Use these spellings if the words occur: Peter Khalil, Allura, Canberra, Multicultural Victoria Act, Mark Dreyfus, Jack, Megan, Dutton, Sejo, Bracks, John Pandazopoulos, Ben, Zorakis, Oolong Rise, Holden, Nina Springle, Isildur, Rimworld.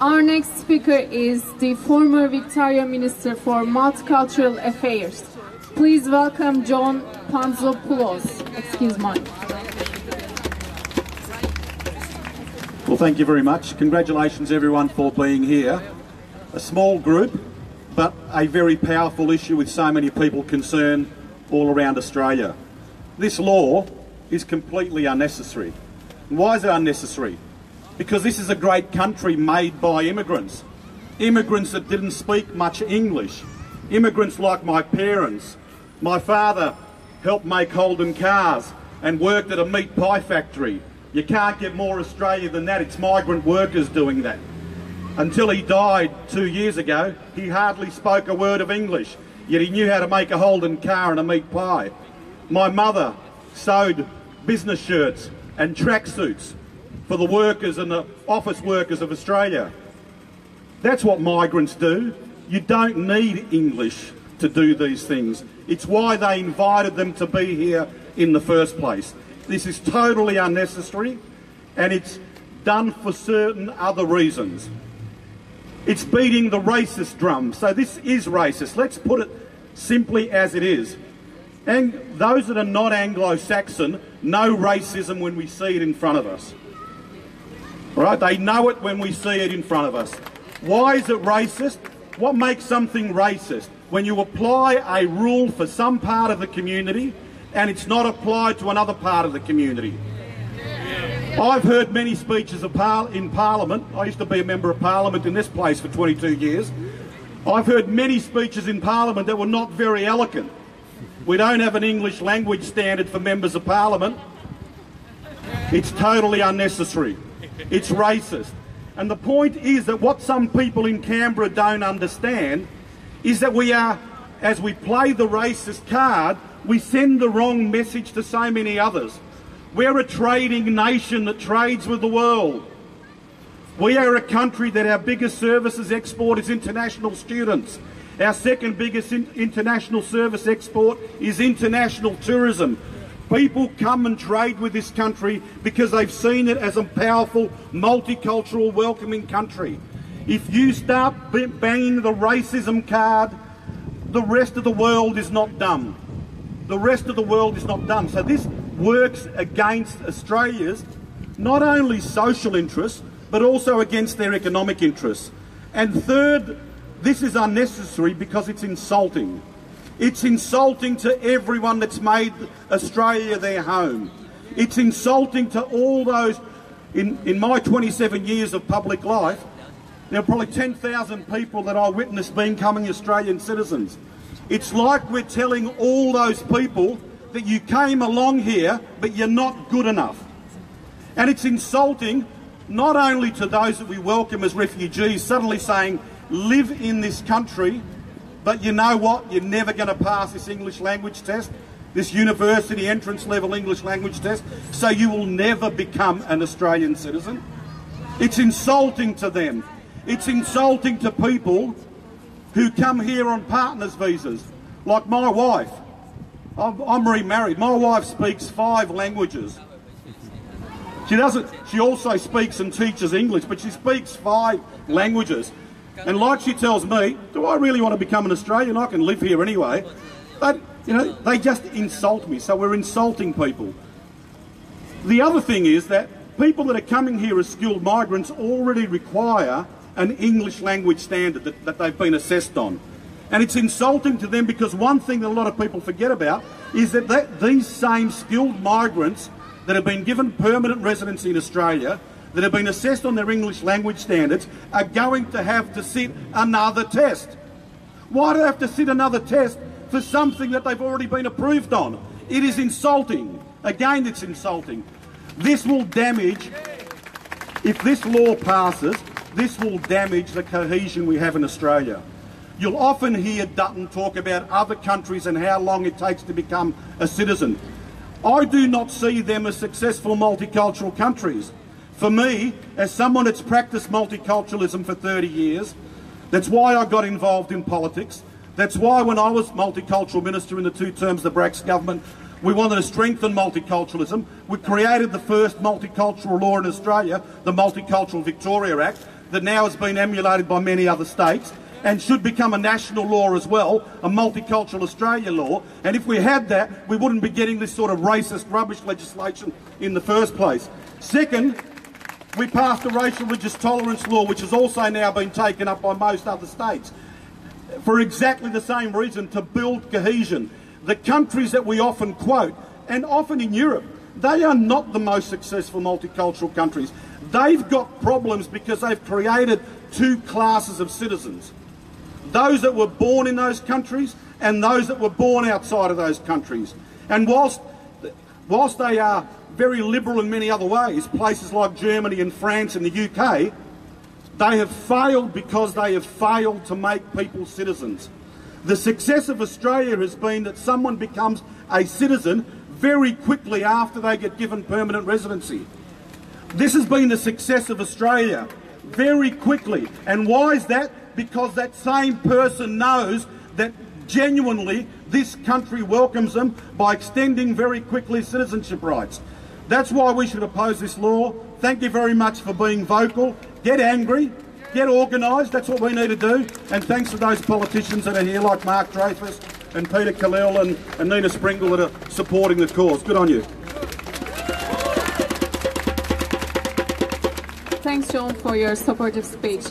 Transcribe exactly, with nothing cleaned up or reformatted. Our next speaker is the former Victoria Minister for Multicultural Affairs. Please welcome John Pandazopoulos. Excuse me. Well, thank you very much. Congratulations everyone for being here. A small group, but a very powerful issue with so many people concerned all around Australia. This law is completely unnecessary. And why is it unnecessary? Because this is a great country made by immigrants. Immigrants that didn't speak much English. Immigrants like my parents. My father helped make Holden cars and worked at a meat pie factory. You can't get more Australia than that. It's migrant workers doing that. Until he died two years ago, he hardly spoke a word of English, yet he knew how to make a Holden car and a meat pie. My mother sewed business shirts and tracksuits for the workers and the office workers of Australia. That's what migrants do. You don't need English to do these things. It's why they invited them to be here in the first place. This is totally unnecessary, and it's done for certain other reasons. It's beating the racist drum. So this is racist. Let's put it simply as it is. And those that are not Anglo-Saxon know racism when we see it in front of us. Right? They know it when we see it in front of us. Why is it racist? What makes something racist? When you apply a rule for some part of the community and it's not applied to another part of the community. I've heard many speeches of par in Parliament. I used to be a Member of Parliament in this place for twenty-two years. I've heard many speeches in Parliament that were not very eloquent. We don't have an English language standard for Members of Parliament. It's totally unnecessary. It's racist. And the point is that what some people in Canberra don't understand is that we are, as we play the racist card, we send the wrong message to so many others. We're a trading nation that trades with the world. We are a country that our biggest services export is international students. Our second biggest in international service export is international tourism. People come and trade with this country because they've seen it as a powerful, multicultural, welcoming country. If you start banging the racism card, the rest of the world is not dumb. The rest of the world is not dumb. So this works against Australia's not only social interests, but also against their economic interests. And third, this is unnecessary because it's insulting. It's insulting to everyone that's made Australia their home. It's insulting to all those, in, in my twenty-seven years of public life, there are probably ten thousand people that I witnessed becoming Australian citizens. It's like we're telling all those people that you came along here, but you're not good enough. And it's insulting not only to those that we welcome as refugees, suddenly saying, live in this country, but you know what? You're never going to pass this English language test, this university entrance level English language test, so you will never become an Australian citizen. It's insulting to them. It's insulting to people who come here on partners visas, like my wife. I'm, I'm remarried. My wife speaks five languages. She doesn't, she also speaks and teaches English, but she speaks five languages. And like she tells me, do I really want to become an Australian? I can live here anyway. But, you know, they just insult me. So we're insulting people. The other thing is that people that are coming here as skilled migrants already require an English language standard that, that they've been assessed on. And it's insulting to them because one thing that a lot of people forget about is that, that these same skilled migrants that have been given permanent residency in Australia, that have been assessed on their English language standards, are going to have to sit another test. Why do they have to sit another test for something that they've already been approved on? It is insulting. Again, it's insulting. This will damage, if this law passes, this will damage the cohesion we have in Australia. You'll often hear Dutton talk about other countries and how long it takes to become a citizen. I do not see them as successful multicultural countries. For me, as someone that's practiced multiculturalism for thirty years, that's why I got involved in politics. That's why when I was multicultural minister in the two terms of the Bracks government, we wanted to strengthen multiculturalism. We created the first multicultural law in Australia, the Multicultural Victoria Act. that now has been emulated by many other states and should become a national law as well, a multicultural Australia law. And if we had that, we wouldn't be getting this sort of racist rubbish legislation in the first place. Second, we passed a racial religious tolerance law, which has also now been taken up by most other states, for exactly the same reason, to build cohesion. The countries that we often quote, and often in Europe, they are not the most successful multicultural countries. They've got problems because they've created two classes of citizens. Those that were born in those countries and those that were born outside of those countries. And whilst, whilst they are very liberal in many other ways, places like Germany and France and the U K, they have failed because they have failed to make people citizens. The success of Australia has been that someone becomes a citizen very quickly after they get given permanent residency. This has been the success of Australia, very quickly. And why is that? Because that same person knows that genuinely this country welcomes them by extending very quickly citizenship rights. That's why we should oppose this law. Thank you very much for being vocal. Get angry, get organised, that's what we need to do. And thanks to those politicians that are here like Mark Dreyfus and Peter Khalil and, and Nina Springle that are supporting the cause. Good on you. Thanks, John, for your supportive speech.